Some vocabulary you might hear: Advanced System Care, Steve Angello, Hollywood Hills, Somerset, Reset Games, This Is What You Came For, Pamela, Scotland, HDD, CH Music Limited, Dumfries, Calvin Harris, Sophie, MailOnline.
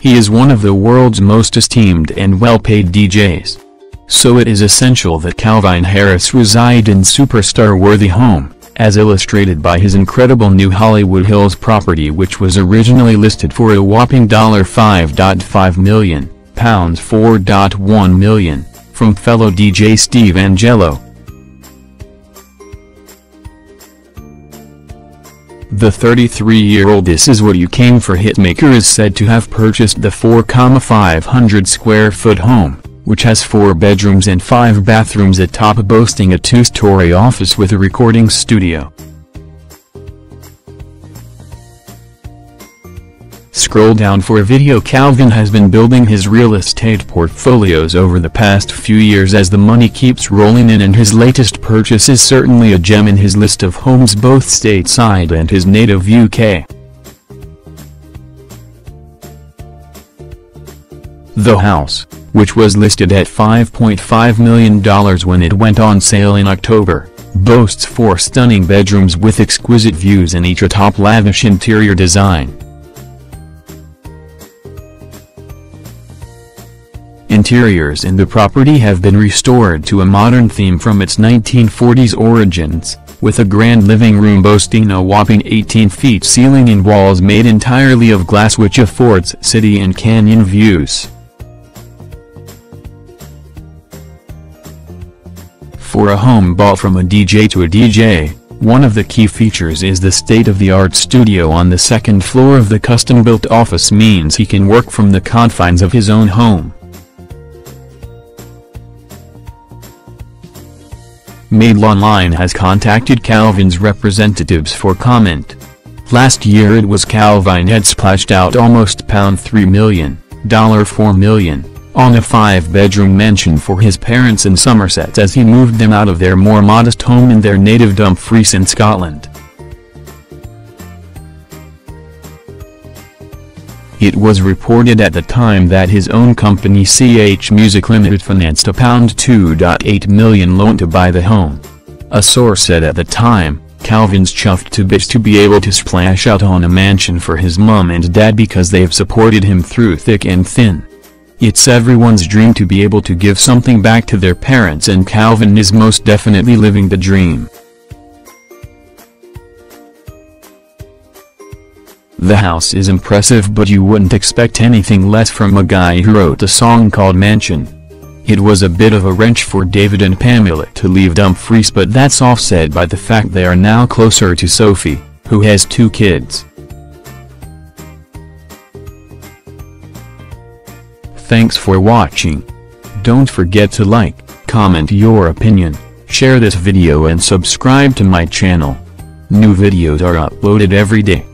He is one of the world's most esteemed and well-paid DJs. So it is essential that Calvin Harris reside in superstar-worthy home, as illustrated by his incredible new Hollywood Hills property, which was originally listed for a whopping $5.5 million, £4.1 million, from fellow DJ Steve Angello. The 33-year-old This Is What You Came For hitmaker is said to have purchased the 4,500-square-foot home, which has 4 bedrooms and 5 bathrooms atop, boasting a 2-story office with a recording studio. Scroll down for a video. Calvin has been building his real estate portfolios over the past few years as the money keeps rolling in, and his latest purchase is certainly a gem in his list of homes, both stateside and his native UK. The house, which was listed at $5.5 million when it went on sale in October, boasts 4 stunning bedrooms with exquisite views in each atop lavish interior design. Interiors in the property have been restored to a modern theme from its 1940s origins, with a grand living room boasting a whopping 18-foot ceiling and walls made entirely of glass, which affords city and canyon views. For a home bought from a DJ to a DJ, one of the key features is the state-of-the-art studio on the 2nd floor of the custom-built office. Means he can work from the confines of his own home. Mail Online has contacted Calvin's representatives for comment. Last year it was Calvin had splashed out almost £3 million, $4 million, on a 5-bedroom mansion for his parents in Somerset, as he moved them out of their more modest home in their native Dumfries in Scotland. It was reported at the time that his own company CH Music Limited financed a £2.8 million loan to buy the home. A source said at the time, "Calvin's chuffed to bits to be able to splash out on a mansion for his mum and dad, because they've supported him through thick and thin. It's everyone's dream to be able to give something back to their parents, and Calvin is most definitely living the dream." The house is impressive, but you wouldn't expect anything less from a guy who wrote a song called Mansion. It was a bit of a wrench for David and Pamela to leave Dumfries, but that's offset by the fact they are now closer to Sophie, who has 2 kids. Thanks for watching. Don't forget to like, comment your opinion, share this video and subscribe to my channel. New videos are uploaded every day.